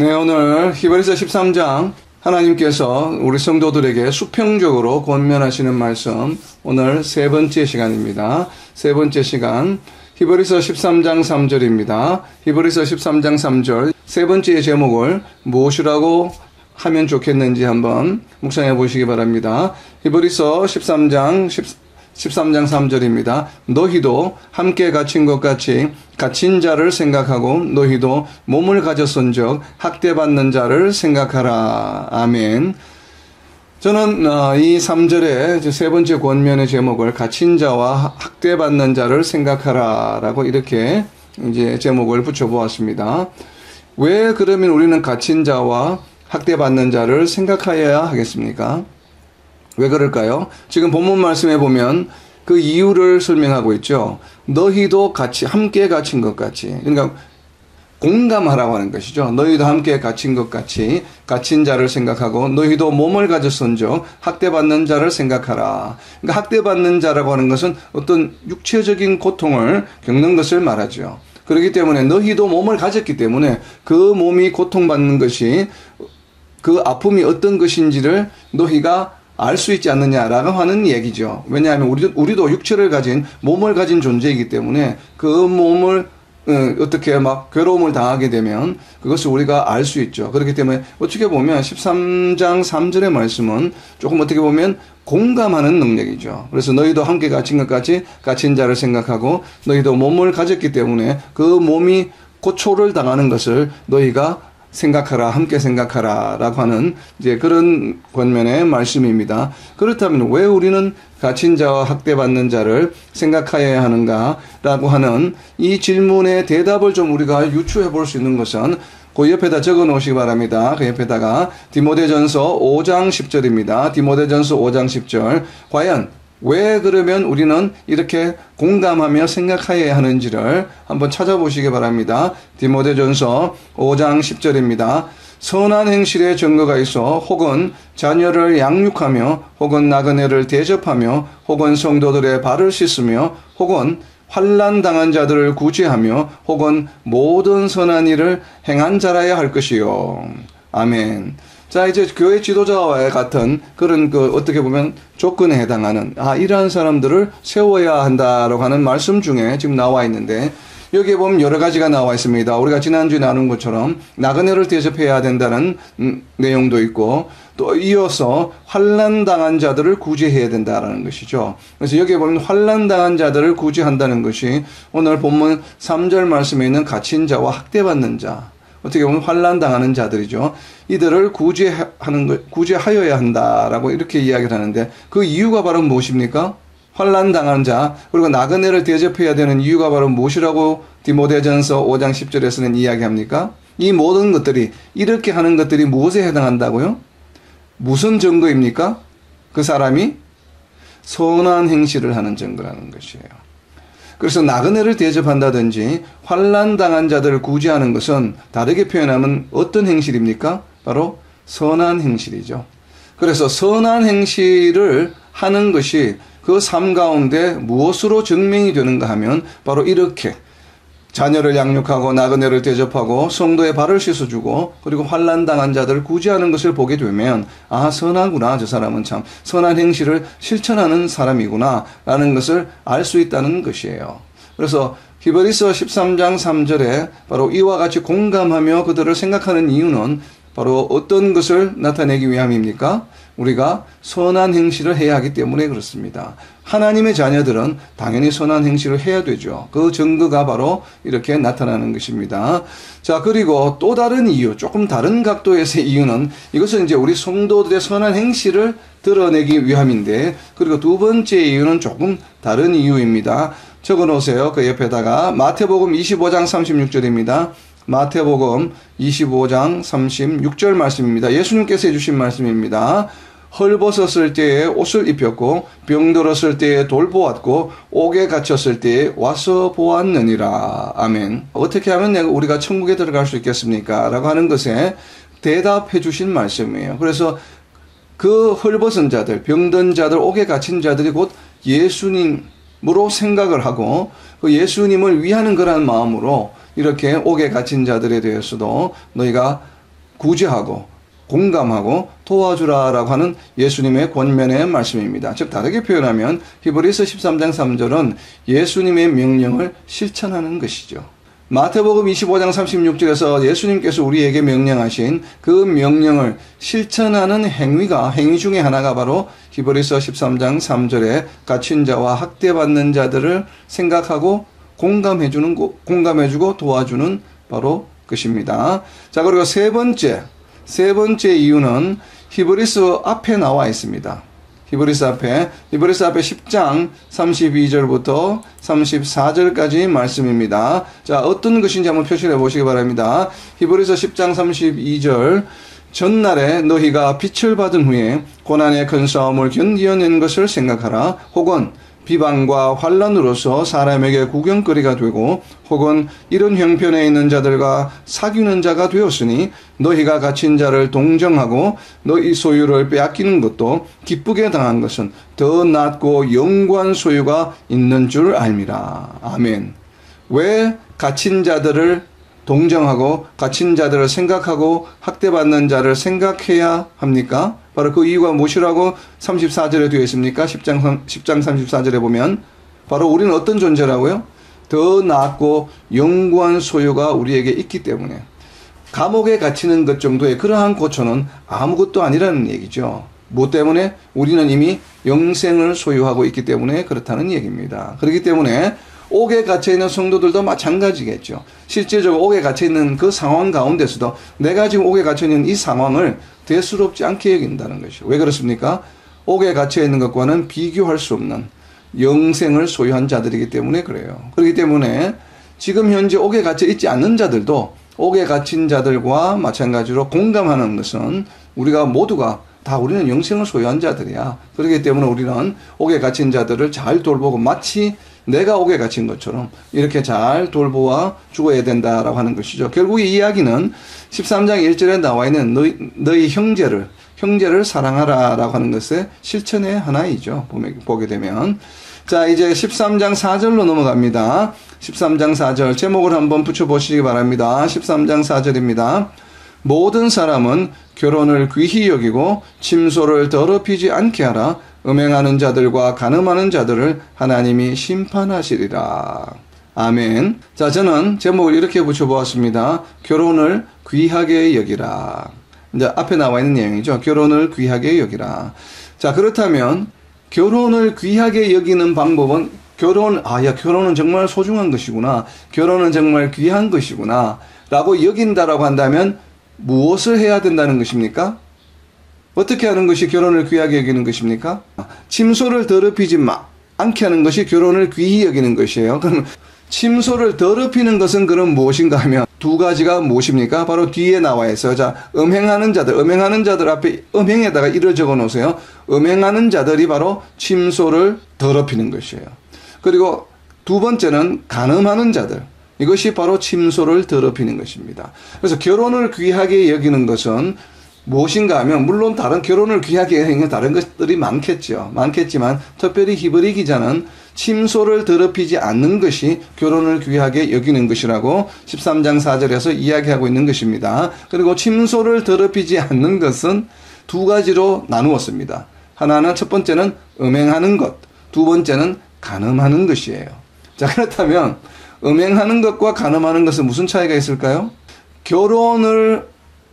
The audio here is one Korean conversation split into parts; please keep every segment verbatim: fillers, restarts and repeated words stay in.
네, 오늘 히브리서 십삼 장 하나님께서 우리 성도들에게 수평적으로 권면하시는 말씀, 오늘 세 번째 시간입니다. 세 번째 시간 히브리서 십삼 장 삼 절입니다. 히브리서 십삼 장 삼 절, 세 번째의 제목을 무엇이라고 하면 좋겠는지 한번 묵상해 보시기 바랍니다. 히브리서 십삼 장, 십, 십삼 장 삼 절입니다. 너희도 함께 갇힌 것 같이 갇힌 자를 생각하고 너희도 몸을 가졌은즉 학대받는 자를 생각하라. 아멘. 저는 이 삼 절의 세 번째 권면의 제목을 갇힌 자와 학대받는 자를 생각하라 라고 이렇게 이제 제목을 붙여보았습니다. 왜 그러면 우리는 갇힌 자와 학대받는 자를 생각하여야 하겠습니까? 왜 그럴까요? 지금 본문 말씀에 보면 그 이유를 설명하고 있죠. 너희도 같이 함께 갇힌 것 같이, 그러니까 공감하라고 하는 것이죠. 너희도 함께 갇힌 것 같이 갇힌 자를 생각하고 너희도 몸을 가졌은즉 학대받는 자를 생각하라. 그러니까 학대받는 자라고 하는 것은 어떤 육체적인 고통을 겪는 것을 말하죠. 그렇기 때문에 너희도 몸을 가졌기 때문에 그 몸이 고통받는 것이, 그 아픔이 어떤 것인지를 너희가 알 수 있지 않느냐라고 하는 얘기죠. 왜냐하면 우리도, 우리도 육체를 가진, 몸을 가진 존재이기 때문에 그 몸을 어떻게 막 괴로움을 당하게 되면 그것을 우리가 알 수 있죠. 그렇기 때문에 어떻게 보면 십삼 장 삼 절의 말씀은 조금 어떻게 보면 공감하는 능력이죠. 그래서 너희도 함께 갇힌 것 같이 갇힌 자를 생각하고 너희도 몸을 가졌기 때문에 그 몸이 고초를 당하는 것을 너희가 생각하라, 함께 생각하라 라고 하는 이제 그런 권면의 말씀입니다. 그렇다면 왜 우리는 갇힌 자와 학대받는 자를 생각하여야 하는가 라고 하는 이 질문의 대답을 좀 우리가 유추해 볼 수 있는 것은, 그 옆에다 적어 놓으시기 바랍니다. 그 옆에다가 디모데전서 오 장 십 절입니다. 디모데전서 오 장 십 절, 과연 왜 그러면 우리는 이렇게 공감하며 생각하여야 하는지를 한번 찾아보시기 바랍니다. 디모데전서 오 장 십 절입니다. 선한 행실의 증거가 있어 혹은 자녀를 양육하며 혹은 나그네를 대접하며 혹은 성도들의 발을 씻으며 혹은 환난당한 자들을 구제하며 혹은 모든 선한 일을 행한 자라야 할 것이요. 아멘. 자, 이제 교회 지도자와 같은 그런 그 어떻게 보면 조건에 해당하는, 아, 이러한 사람들을 세워야 한다라고 하는 말씀 중에 지금 나와 있는데, 여기에 보면 여러 가지가 나와 있습니다. 우리가 지난주에 나눈 것처럼 나그네를 대접해야 된다는 음, 내용도 있고, 또 이어서 환난당한 자들을 구제해야 된다라는 것이죠. 그래서 여기에 보면 환난당한 자들을 구제한다는 것이 오늘 본문 삼 절 말씀에 있는 갇힌 자와 학대받는 자, 어떻게 보면 환난당하는 자들이죠. 이들을 구제하는 거, 구제하여야 한다라고 이렇게 이야기를 하는데, 그 이유가 바로 무엇입니까? 환난당한 자, 그리고 나그네를 대접해야 되는 이유가 바로 무엇이라고 디모데전서 오 장 십 절에서는 이야기합니까? 이 모든 것들이, 이렇게 하는 것들이 무엇에 해당한다고요? 무슨 증거입니까? 그 사람이 선한 행실을 하는 증거라는 것이에요. 그래서 나그네를 대접한다든지 환난당한 자들을 구제하는 것은 다르게 표현하면 어떤 행실입니까? 바로 선한 행실이죠. 그래서 선한 행실을 하는 것이 그 삶 가운데 무엇으로 증명이 되는가 하면, 바로 이렇게 자녀를 양육하고 나그네를 대접하고 성도의 발을 씻어주고 그리고 환난당한 자들을 구제하는 것을 보게 되면, 아, 선하구나, 저 사람은 참 선한 행실을 실천하는 사람이구나 라는 것을 알 수 있다는 것이에요. 그래서 히브리서 십삼 장 삼 절에 바로 이와 같이 공감하며 그들을 생각하는 이유는 바로 어떤 것을 나타내기 위함입니까? 우리가 선한 행실을 해야 하기 때문에 그렇습니다. 하나님의 자녀들은 당연히 선한 행실을 해야 되죠. 그 증거가 바로 이렇게 나타나는 것입니다. 자, 그리고 또 다른 이유, 조금 다른 각도에서의 이유는, 이것은 이제 우리 성도들의 선한 행실을 드러내기 위함인데, 그리고 두 번째 이유는 조금 다른 이유입니다. 적어 놓으세요. 그 옆에다가 마태복음 이십오 장 삼십육 절입니다. 마태복음 이십오 장 삼십육 절 말씀입니다. 예수님께서 해주신 말씀입니다. 헐벗었을 때에 옷을 입혔고 병들었을 때에 돌보았고 옥에 갇혔을 때에 와서 보았느니라. 아멘. 어떻게 하면 내가 우리가 천국에 들어갈 수 있겠습니까? 라고 하는 것에 대답해 주신 말씀이에요. 그래서 그 헐벗은 자들, 병든 자들, 옥에 갇힌 자들이 곧 예수님으로 생각을 하고 그 예수님을 위하는 그런 마음으로 이렇게 옥에 갇힌 자들에 대해서도 너희가 구제하고 공감하고 도와주라라고 하는 예수님의 권면의 말씀입니다. 즉 다르게 표현하면 히브리서 십삼 장 삼 절은 예수님의 명령을 실천하는 것이죠. 마태복음 이십오 장 삼십육 절에서 예수님께서 우리에게 명령하신 그 명령을 실천하는 행위가 행위 중에 하나가 바로 히브리서 십삼 장 삼 절에 갇힌 자와 학대받는 자들을 생각하고 공감해주는 공감해주고 도와주는 바로 것입니다. 자, 그리고 세 번째 세 번째 이유는 히브리서 앞에 나와 있습니다. 히브리서 앞에, 히브리서 앞에 십 장 삼십이 절부터 삼십사 절까지 말씀입니다. 자, 어떤 것인지 한번 표시해 보시기 바랍니다. 히브리서 십 장 삼십이 절, 전날에 너희가 빛을 받은 후에 고난의 큰 싸움을 견디어낸 것을 생각하라. 혹은 비방과 환란으로서 사람에게 구경거리가 되고 혹은 이런 형편에 있는 자들과 사귀는 자가 되었으니 너희가 갇힌 자를 동정하고 너희 소유를 빼앗기는 것도 기쁘게 당한 것은 더 낫고 영구한 소유가 있는 줄 알미라. 아멘. 왜 갇힌 자들을 동정하고 갇힌 자들을 생각하고 학대받는 자를 생각해야 합니까? 바로 그 이유가 무엇이라고 삼십사 절에 되어 있습니까? 십 장 삼십사 절에 보면 바로 우리는 어떤 존재라고요? 더 낫고 영구한 소유가 우리에게 있기 때문에 감옥에 갇히는 것 정도의 그러한 고초는 아무것도 아니라는 얘기죠. 뭐 때문에? 우리는 이미 영생을 소유하고 있기 때문에 그렇다는 얘기입니다. 그렇기 때문에 옥에 갇혀있는 성도들도 마찬가지겠죠. 실제적으로 옥에 갇혀있는 그 상황 가운데서도 내가 지금 옥에 갇혀있는 이 상황을 대수롭지 않게 여긴다는 것이죠. 왜 그렇습니까? 옥에 갇혀있는 것과는 비교할 수 없는 영생을 소유한 자들이기 때문에 그래요. 그렇기 때문에 지금 현재 옥에 갇혀있지 않는 자들도 옥에 갇힌 자들과 마찬가지로 공감하는 것은 우리가 모두가 다 우리는 영생을 소유한 자들이야. 그렇기 때문에 우리는 옥에 갇힌 자들을 잘 돌보고 마치 내가 옥에 갇힌 것처럼 이렇게 잘 돌보아 죽어야 된다라고 하는 것이죠. 결국 이 이야기는 십삼 장 일 절에 나와 있는 너희, 너희 형제를 형제를 사랑하라라고 하는 것의 실천의 하나이죠. 보게 되면. 자, 이제 십삼 장 사 절로 넘어갑니다. 십삼 장 사 절 제목을 한번 붙여보시기 바랍니다. 십삼 장 사 절입니다. 모든 사람은 결혼을 귀히 여기고 침소를 더럽히지 않게 하라. 음행하는 자들과 간음하는 자들을 하나님이 심판하시리라. 아멘. 자, 저는 제목을 이렇게 붙여보았습니다. 결혼을 귀하게 여기라. 이제 앞에 나와 있는 내용이죠. 결혼을 귀하게 여기라. 자, 그렇다면 결혼을 귀하게 여기는 방법은 결혼, 아, 야, 결혼은 정말 소중한 것이구나. 결혼은 정말 귀한 것이구나. 라고 여긴다라고 한다면 무엇을 해야 된다는 것입니까? 어떻게 하는 것이 결혼을 귀하게 여기는 것입니까? 침소를 더럽히지 마, 않게 하는 것이 결혼을 귀히 여기는 것이에요. 그럼 침소를 더럽히는 것은 그럼 무엇인가 하면 두 가지가 무엇입니까? 바로 뒤에 나와 있어요. 자, 음행하는 자들, 음행하는 자들 앞에 음행에다가 이를 적어 놓으세요. 음행하는 자들이 바로 침소를 더럽히는 것이에요. 그리고 두 번째는 간음하는 자들. 이것이 바로 침소를 더럽히는 것입니다. 그래서 결혼을 귀하게 여기는 것은 무엇인가 하면 물론 다른 결혼을 귀하게 여기는 다른 것들이 많겠죠. 많겠지만 특별히 히브리 기자는 침소를 더럽히지 않는 것이 결혼을 귀하게 여기는 것이라고 십삼 장 사 절에서 이야기하고 있는 것입니다. 그리고 침소를 더럽히지 않는 것은 두 가지로 나누었습니다. 하나는 첫 번째는 음행하는 것, 두 번째는 간음하는 것이에요. 자, 그렇다면 음행하는 것과 간음하는 것은 무슨 차이가 있을까요? 결혼을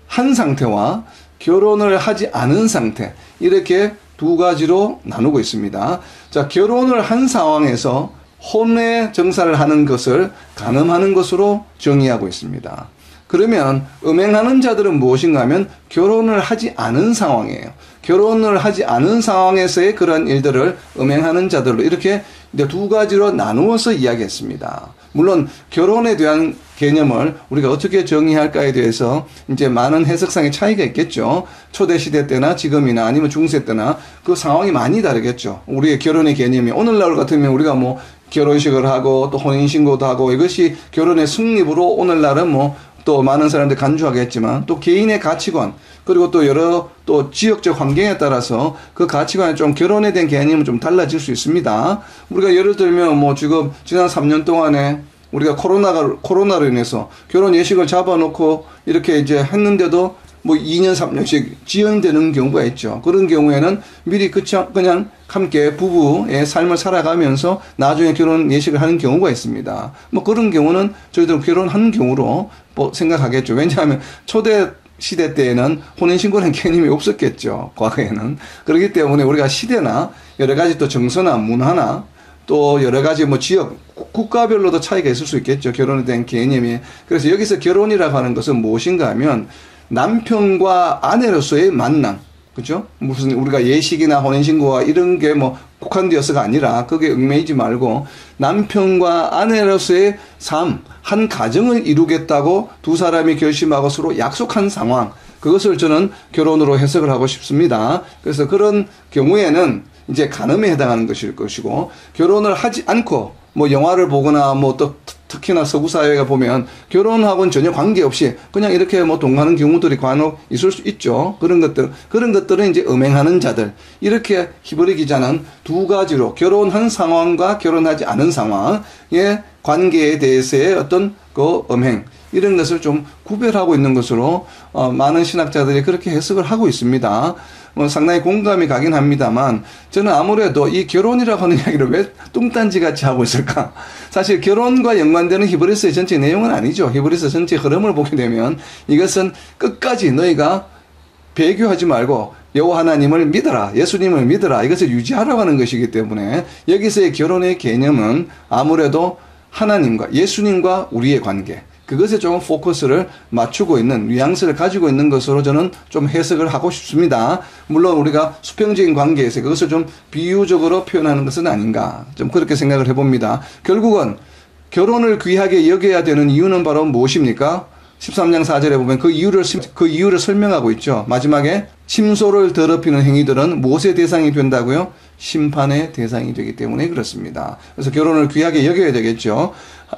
한 상태와 결혼을 하지 않은 상태, 이렇게 두 가지로 나누고 있습니다. 자, 결혼을 한 상황에서 혼의 정사를 하는 것을 간음하는 것으로 정의하고 있습니다. 그러면 음행하는 자들은 무엇인가 하면 결혼을 하지 않은 상황이에요. 결혼을 하지 않은 상황에서의 그런 일들을 음행하는 자들로 이렇게 두 가지로 나누어서 이야기했습니다. 물론 결혼에 대한 개념을 우리가 어떻게 정의할까에 대해서 이제 많은 해석상의 차이가 있겠죠. 초대시대 때나 지금이나 아니면 중세 때나 그 상황이 많이 다르겠죠. 우리의 결혼의 개념이 오늘날 같으면 우리가 뭐 결혼식을 하고 또 혼인신고도 하고 이것이 결혼의 승립으로 오늘날은 뭐 또 많은 사람들이 간주하게 했지만 또 개인의 가치관 그리고 또 여러 또 지역적 환경에 따라서 그 가치관이 좀 결혼에 대한 개념은 좀 달라질 수 있습니다. 우리가 예를 들면 뭐 지금 지난 삼 년 동안에 우리가 코로나가, 코로나로 인해서 결혼 예식을 잡아놓고 이렇게 이제 했는데도 뭐 이 년 삼 년씩 지연되는 경우가 있죠. 그런 경우에는 미리 그냥 함께 부부의 삶을 살아가면서 나중에 결혼 예식을 하는 경우가 있습니다. 뭐 그런 경우는 저희들 결혼한 경우로 뭐 생각하겠죠. 왜냐하면 초대 시대 때에는 혼인신고라는 개념이 없었겠죠. 과거에는. 그렇기 때문에 우리가 시대나 여러 가지 또 정서나 문화나 또 여러 가지 뭐 지역, 국가별로도 차이가 있을 수 있겠죠. 결혼에 대한 개념이. 그래서 여기서 결혼이라고 하는 것은 무엇인가 하면 남편과 아내로서의 만남. 그죠? 무슨 우리가 예식이나 혼인신고와 이런 게 뭐 국한되어서가 아니라 그게 얽매이지 말고 남편과 아내로서의 삶, 한 가정을 이루겠다고 두 사람이 결심하고 서로 약속한 상황. 그것을 저는 결혼으로 해석을 하고 싶습니다. 그래서 그런 경우에는 이제 간음에 해당하는 것일 것이고, 결혼을 하지 않고 뭐 영화를 보거나 뭐 또 특히나 서구 사회가 보면 결혼하고는 전혀 관계없이 그냥 이렇게 뭐 동거하는 경우들이 간혹 있을 수 있죠. 그런 것들, 그런 것들은 이제 음행하는 자들. 이렇게 히브리 기자는 두 가지로 결혼한 상황과 결혼하지 않은 상황의 관계에 대해서의 어떤 그 음행. 이런 것을 좀 구별하고 있는 것으로 어, 많은 신학자들이 그렇게 해석을 하고 있습니다. 뭐 상당히 공감이 가긴 합니다만 저는 아무래도 이 결혼이라고 하는 이야기를 왜 뚱딴지같이 하고 있을까? 사실 결혼과 연관되는 히브리서의 전체 내용은 아니죠. 히브리서 전체 흐름을 보게 되면 이것은 끝까지 너희가 배교하지 말고 여호와 하나님을 믿어라, 예수님을 믿어라, 이것을 유지하라고 하는 것이기 때문에 여기서의 결혼의 개념은 아무래도 하나님과 예수님과 우리의 관계, 그것에 조금 포커스를 맞추고 있는, 뉘앙스를 가지고 있는 것으로 저는 좀 해석을 하고 싶습니다. 물론 우리가 수평적인 관계에서 그것을 좀 비유적으로 표현하는 것은 아닌가, 좀 그렇게 생각을 해봅니다. 결국은 결혼을 귀하게 여겨야 되는 이유는 바로 무엇입니까? 십삼 장 사 절에 보면 그 이유를, 그 이유를 설명하고 있죠. 마지막에 침소를 더럽히는 행위들은 무엇의 대상이 된다고요? 심판의 대상이 되기 때문에 그렇습니다. 그래서 결혼을 귀하게 여겨야 되겠죠.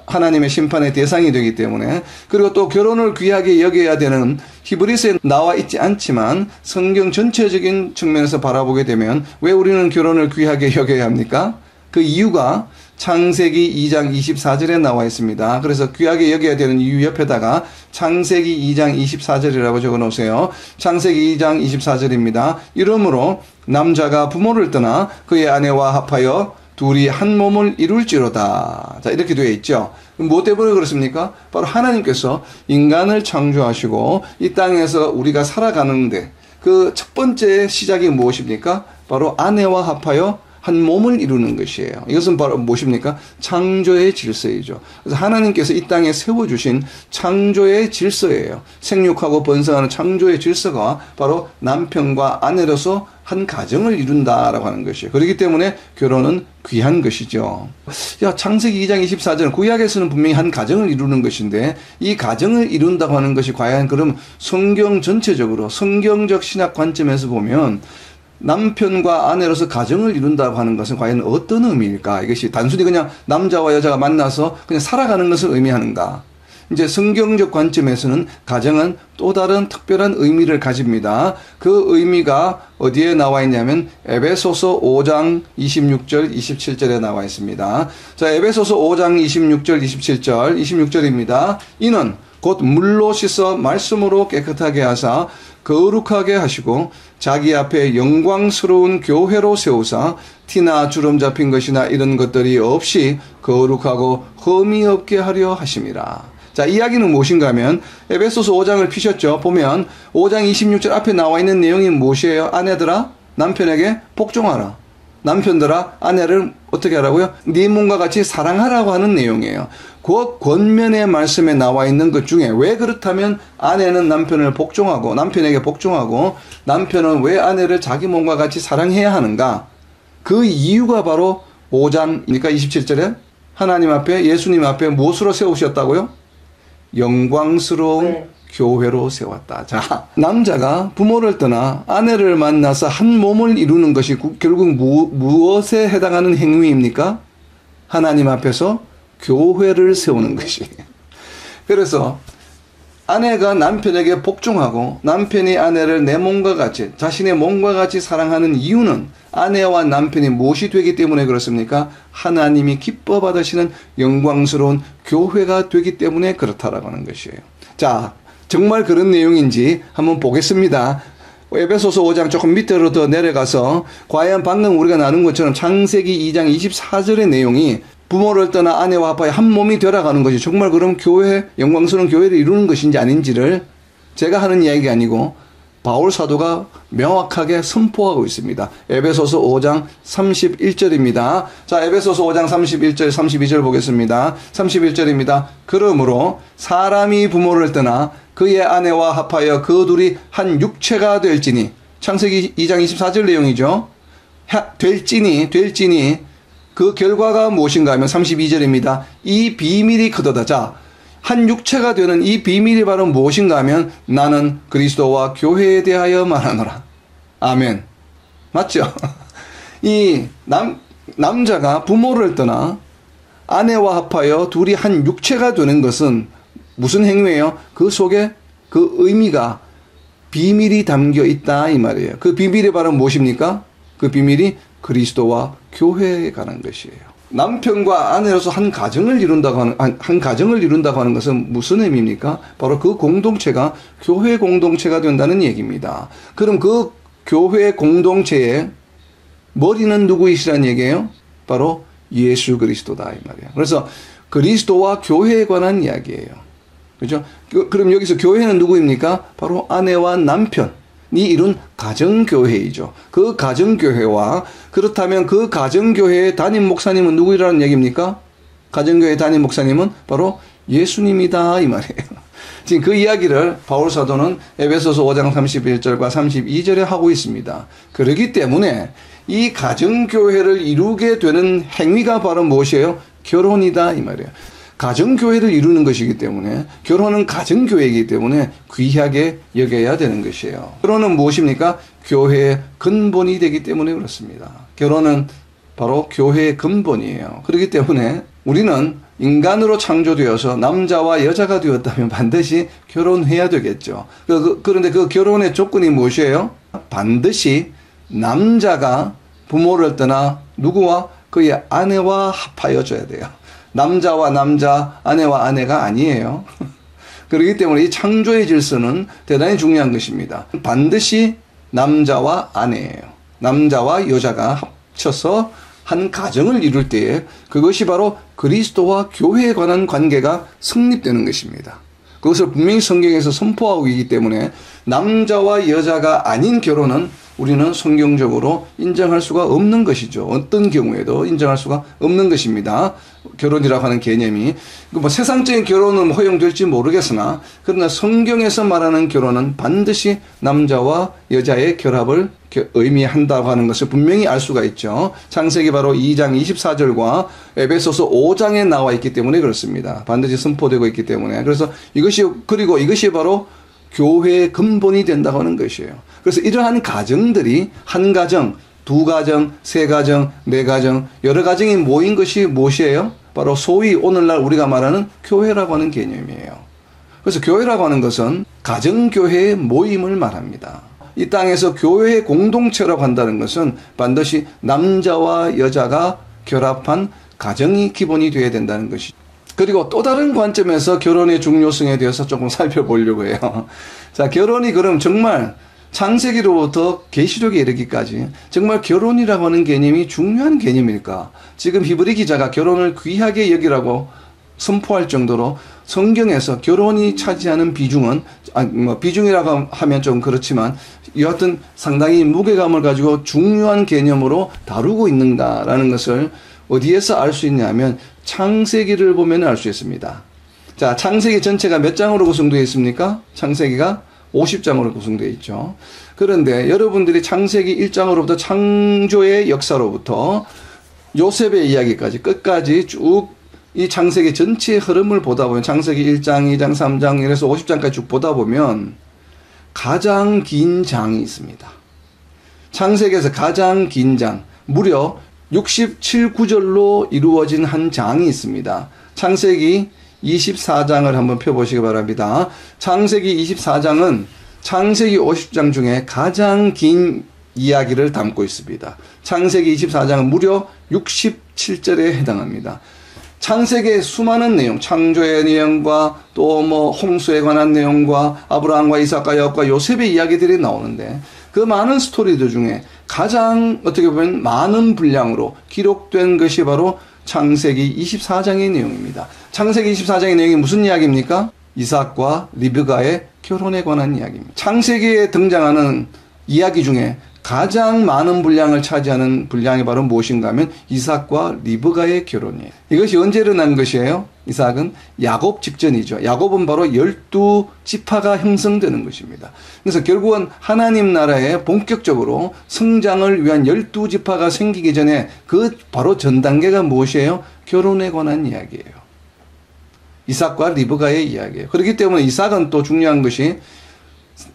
하나님의 심판의 대상이 되기 때문에. 그리고 또 결혼을 귀하게 여겨야 되는, 히브리서에 나와 있지 않지만 성경 전체적인 측면에서 바라보게 되면 왜 우리는 결혼을 귀하게 여겨야 합니까? 그 이유가 창세기 이 장 이십사 절에 나와 있습니다. 그래서 귀하게 여겨야 되는 이유 옆에다가 창세기 이 장 이십사 절이라고 적어 놓으세요. 창세기 이 장 이십사 절입니다. 이러므로 남자가 부모를 떠나 그의 아내와 합하여 둘이 한 몸을 이룰지로다. 자, 이렇게 되어 있죠. 무엇 때문에 그렇습니까? 바로 하나님께서 인간을 창조하시고 이 땅에서 우리가 살아가는데 그 첫 번째 시작이 무엇입니까? 바로 아내와 합하여 한 몸을 이루는 것이에요. 이것은 바로 무엇입니까? 창조의 질서이죠. 그래서 하나님께서 이 땅에 세워주신 창조의 질서예요. 생육하고 번성하는 창조의 질서가 바로 남편과 아내로서 한 가정을 이룬다라고 하는 것이에요. 그렇기 때문에 결혼은 귀한 것이죠. 야, 창세기 이 장 이십사 절은 구약에서는 분명히 한 가정을 이루는 것인데 이 가정을 이룬다고 하는 것이 과연 그럼 성경 전체적으로 성경적 신학 관점에서 보면 남편과 아내로서 가정을 이룬다고 하는 것은 과연 어떤 의미일까? 이것이 단순히 그냥 남자와 여자가 만나서 그냥 살아가는 것을 의미하는가? 이제 성경적 관점에서는 가정은 또 다른 특별한 의미를 가집니다. 그 의미가 어디에 나와 있냐면 에베소서 오 장 이십육 절 이십칠 절에 나와 있습니다. 자, 에베소서 오 장 이십육 절 이십칠 절, 이십육 절입니다. 이는 곧 물로 씻어 말씀으로 깨끗하게 하사 거룩하게 하시고 자기 앞에 영광스러운 교회로 세우사 티나 주름 잡힌 것이나 이런 것들이 없이 거룩하고 흠이 없게 하려 하심이라. 자, 이야기는 무엇인가 하면 에베소서 오 장을 피셨죠. 보면 오 장 이십육 절 앞에 나와 있는 내용이 무엇이에요? 아내들아 남편에게 복종하라. 남편들아 아내를 어떻게 하라고요? 네 몸과 같이 사랑하라고 하는 내용이에요. 곧 권면의 말씀에 나와 있는 것 중에 왜 그렇다면 아내는 남편을 복종하고 남편에게 복종하고 남편은 왜 아내를 자기 몸과 같이 사랑해야 하는가? 그 이유가 바로 오 장 이십칠 절에 하나님 앞에 예수님 앞에 무엇으로 세우셨다고요? 영광스러운 네. 교회로 세웠다. 자, 남자가 부모를 떠나 아내를 만나서 한 몸을 이루는 것이 결국 무, 무엇에 해당하는 행위입니까? 하나님 앞에서 교회를 세우는 것이에요. 그래서 아내가 남편에게 복종하고 남편이 아내를 내 몸과 같이 자신의 몸과 같이 사랑하는 이유는 아내와 남편이 무엇이 되기 때문에 그렇습니까? 하나님이 기뻐 받으시는 영광스러운 교회가 되기 때문에 그렇다라고 하는 것이에요. 자, 정말 그런 내용인지 한번 보겠습니다. 에베소서 오 장 조금 밑으로 더 내려가서 과연 방금 우리가 나눈 것처럼 창세기 이 장 이십사 절의 내용이 부모를 떠나 아내와 아빠의 한 몸이 되어가는 것이 정말 그럼 교회, 영광스러운 교회를 이루는 것인지 아닌지를 제가 하는 이야기가 아니고 바울 사도가 명확하게 선포하고 있습니다. 에베소서 오 장 삼십일 절입니다. 자, 에베소서 오 장 삼십일 절 삼십이 절 보겠습니다. 삼십일 절입니다. 그러므로 사람이 부모를 떠나 그의 아내와 합하여 그 둘이 한 육체가 될지니, 창세기 이 장 이십사 절 내용이죠. 될지니, 될지니 그 결과가 무엇인가 하면 삼십이 절입니다. 이 비밀이 크도다. 자, 한 육체가 되는 이 비밀이 바로 무엇인가 하면 나는 그리스도와 교회에 대하여 말하노라. 아멘. 맞죠? 이 남, 남자가 부모를 떠나 아내와 합하여 둘이 한 육체가 되는 것은 무슨 행위예요? 그 속에 그 의미가 비밀이 담겨 있다 이 말이에요. 그 비밀이 바로 무엇입니까? 그 비밀이 그리스도와 교회에 관한 것이에요. 남편과 아내로서 한 가정을 이룬다고 하는, 한, 한 가정을 이룬다고 하는 것은 무슨 의미입니까? 바로 그 공동체가 교회 공동체가 된다는 얘기입니다. 그럼 그 교회 공동체의 머리는 누구이시라는 얘기예요? 바로 예수 그리스도다, 이 말이에요. 그래서 그리스도와 교회에 관한 이야기예요. 그죠? 그, 그럼 여기서 교회는 누구입니까? 바로 아내와 남편. 이 이룬 가정교회이죠. 그 가정교회와, 그렇다면 그 가정교회의 담임 목사님은 누구이라는 얘기입니까? 가정교회의 담임 목사님은 바로 예수님이다 이 말이에요. 지금 그 이야기를 바울 사도는 에베소서 오 장 삼십일 절과 삼십이 절에 하고 있습니다. 그렇기 때문에 이 가정교회를 이루게 되는 행위가 바로 무엇이에요? 결혼이다 이 말이에요. 가정교회를 이루는 것이기 때문에, 결혼은 가정교회이기 때문에 귀하게 여겨야 되는 것이에요. 결혼은 무엇입니까? 교회의 근본이 되기 때문에 그렇습니다. 결혼은 바로 교회의 근본이에요. 그렇기 때문에 우리는 인간으로 창조되어서 남자와 여자가 되었다면 반드시 결혼해야 되겠죠. 그런데 그 결혼의 조건이 무엇이에요? 반드시 남자가 부모를 떠나 누구와? 그의 아내와 합하여져야 돼요. 남자와 남자, 아내와 아내가 아니에요. 그렇기 때문에 이 창조의 질서는 대단히 중요한 것입니다. 반드시 남자와 아내예요. 남자와 여자가 합쳐서 한 가정을 이룰 때에 그것이 바로 그리스도와 교회에 관한 관계가 성립되는 것입니다. 그것을 분명히 성경에서 선포하고 있기 때문에 남자와 여자가 아닌 결혼은 우리는 성경적으로 인정할 수가 없는 것이죠. 어떤 경우에도 인정할 수가 없는 것입니다. 결혼이라고 하는 개념이. 뭐 세상적인 결혼은 허용될지 모르겠으나, 그러나 성경에서 말하는 결혼은 반드시 남자와 여자의 결합을 의미한다고 하는 것을 분명히 알 수가 있죠. 창세기 바로 이 장 이십사 절과 에베소서 오 장에 나와 있기 때문에 그렇습니다. 반드시 선포되고 있기 때문에. 그래서 이것이, 그리고 이것이 바로 교회의 근본이 된다고 하는 것이에요. 그래서 이러한 가정들이 한 가정, 두 가정, 세 가정, 네 가정, 여러 가정이 모인 것이 무엇이에요? 바로 소위 오늘날 우리가 말하는 교회라고 하는 개념이에요. 그래서 교회라고 하는 것은 가정교회의 모임을 말합니다. 이 땅에서 교회의 공동체라고 한다는 것은 반드시 남자와 여자가 결합한 가정이 기본이 되어야 된다는 것이죠. 그리고 또 다른 관점에서 결혼의 중요성에 대해서 조금 살펴보려고 해요. 자, 결혼이 그럼 정말 창세기로부터 계시록에 이르기까지 정말 결혼이라고 하는 개념이 중요한 개념일까? 지금 히브리 기자가 결혼을 귀하게 여기라고 선포할 정도로 성경에서 결혼이 차지하는 비중은, 아니, 뭐 비중이라고 하면 좀 그렇지만 여하튼 상당히 무게감을 가지고 중요한 개념으로 다루고 있는가라는 것을 어디에서 알 수 있냐면 창세기를 보면 알 수 있습니다. 자, 창세기 전체가 몇 장으로 구성되어 있습니까? 창세기가 오십 장으로 구성되어 있죠. 그런데 여러분들이 창세기 일 장으로부터 창조의 역사로부터 요셉의 이야기까지 끝까지 쭉 이 창세기 전체의 흐름을 보다 보면, 창세기 일 장, 이 장, 삼 장 이래서 오십 장까지 쭉 보다 보면 가장 긴 장이 있습니다. 창세기에서 가장 긴 장, 무려 육십칠 구절로 이루어진 한 장이 있습니다. 창세기 이십사 장을 한번 펴보시기 바랍니다. 창세기 이십사 장은 창세기 오십 장 중에 가장 긴 이야기를 담고 있습니다. 창세기 이십사 장은 무려 육십칠 절에 해당합니다. 창세기의 수많은 내용, 창조의 내용과 또 뭐 홍수에 관한 내용과 아브라함과 이삭과 야곱과 요셉의 이야기들이 나오는데, 그 많은 스토리들 중에 가장 어떻게 보면 많은 분량으로 기록된 것이 바로 창세기 이십사 장의 내용입니다. 창세기 이십사 장의 내용이 무슨 이야기입니까? 이삭과 리브가의 결혼에 관한 이야기입니다. 창세기에 등장하는 이야기 중에 가장 많은 분량을 차지하는 분량이 바로 무엇인가 하면 이삭과 리브가의 결혼이에요. 이것이 언제 일어난 것이에요? 이삭은 야곱 직전이죠. 야곱은 바로 열두 지파가 형성되는 것입니다. 그래서 결국은 하나님 나라에 본격적으로 성장을 위한 열두 지파가 생기기 전에 그 바로 전 단계가 무엇이에요? 결혼에 관한 이야기예요. 이삭과 리브가의 이야기예요. 그렇기 때문에 이삭은 또 중요한 것이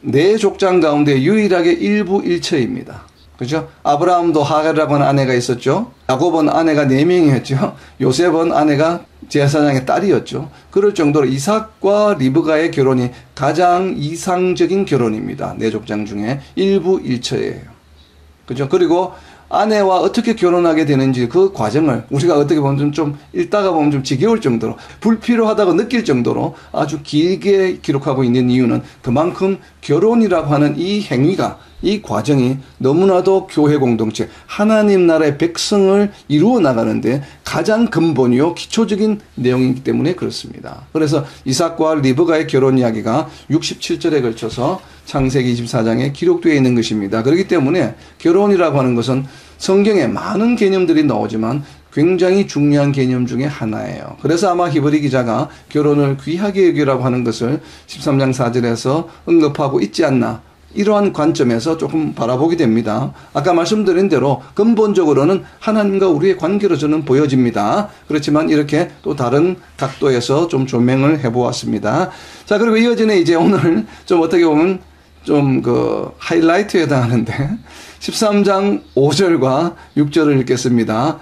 네 족장 가운데 유일하게 일부일체입니다. 그렇죠? 아브라함도 하가라고 하는 아내가 있었죠. 야곱은 아내가 네 명이었죠. 요셉은 아내가 제사장의 딸이었죠. 그럴 정도로 이삭과 리브가의 결혼이 가장 이상적인 결혼입니다. 네 족장 중에 일부일체예요. 그렇죠? 그리고 아내와 어떻게 결혼하게 되는지 그 과정을 우리가 어떻게 보면 좀, 좀 읽다가 보면 좀 지겨울 정도로, 불필요하다고 느낄 정도로 아주 길게 기록하고 있는 이유는 그만큼 결혼이라고 하는 이 행위가, 이 과정이 너무나도 교회 공동체, 하나님 나라의 백성을 이루어 나가는데 가장 근본이요 기초적인 내용이기 때문에 그렇습니다. 그래서 이삭과 리브가의 결혼 이야기가 육십칠 절에 걸쳐서 창세기 이십사 장에 기록되어 있는 것입니다. 그렇기 때문에 결혼이라고 하는 것은 성경에 많은 개념들이 나오지만 굉장히 중요한 개념 중에 하나예요. 그래서 아마 히브리 기자가 결혼을 귀하게 여기라고 하는 것을 십삼 장 사 절에서 언급하고 있지 않나, 이러한 관점에서 조금 바라보게 됩니다. 아까 말씀드린 대로 근본적으로는 하나님과 우리의 관계로 저는 보여집니다. 그렇지만 이렇게 또 다른 각도에서 좀 조명을 해보았습니다. 자, 그리고 이어지는 이제 오늘 좀 어떻게 보면 좀 그 하이라이트에 해당하는데 십삼 장 오 절과 육 절을 읽겠습니다.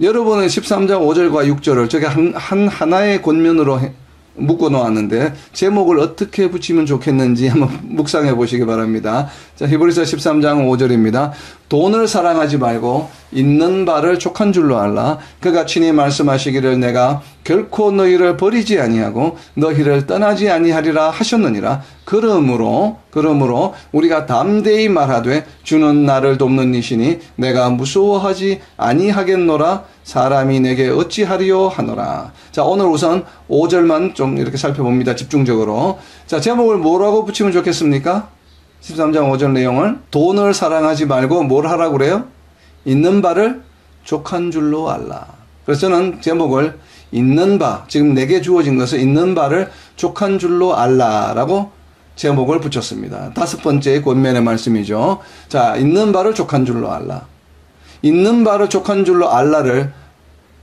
여러분은 십삼 장 오 절과 육 절을 저게 한, 한 하나의 권면으로 해, 묶어 놓았는데 제목을 어떻게 붙이면 좋겠는지 한번 묵상해 보시기 바랍니다. 자, 히브리서 십삼 장 오 절입니다. 돈을 사랑하지 말고 있는 바를 족한 줄로 알라. 그가 친히 말씀하시기를 내가 결코 너희를 버리지 아니하고 너희를 떠나지 아니하리라 하셨느니라. 그러므로 그러므로 우리가 담대히 말하되 주는 나를 돕는 이시니 내가 무서워하지 아니하겠노라. 사람이 내게 어찌하리요 하노라. 자, 오늘 우선 오 절만 좀 이렇게 살펴봅니다. 집중적으로. 자, 제목을 뭐라고 붙이면 좋겠습니까? 십삼 장 오 절 내용을 돈을 사랑하지 말고 뭘 하라고 그래요? 있는 바를 족한 줄로 알라. 그래서 저는 제목을 있는 바, 지금 내게 주어진 것을 있는 바를 족한 줄로 알라라고 제목을 붙였습니다. 다섯 번째 권면의 말씀이죠. 자, 있는 바를 족한 줄로 알라. 있는 바를 족한 줄로 알라를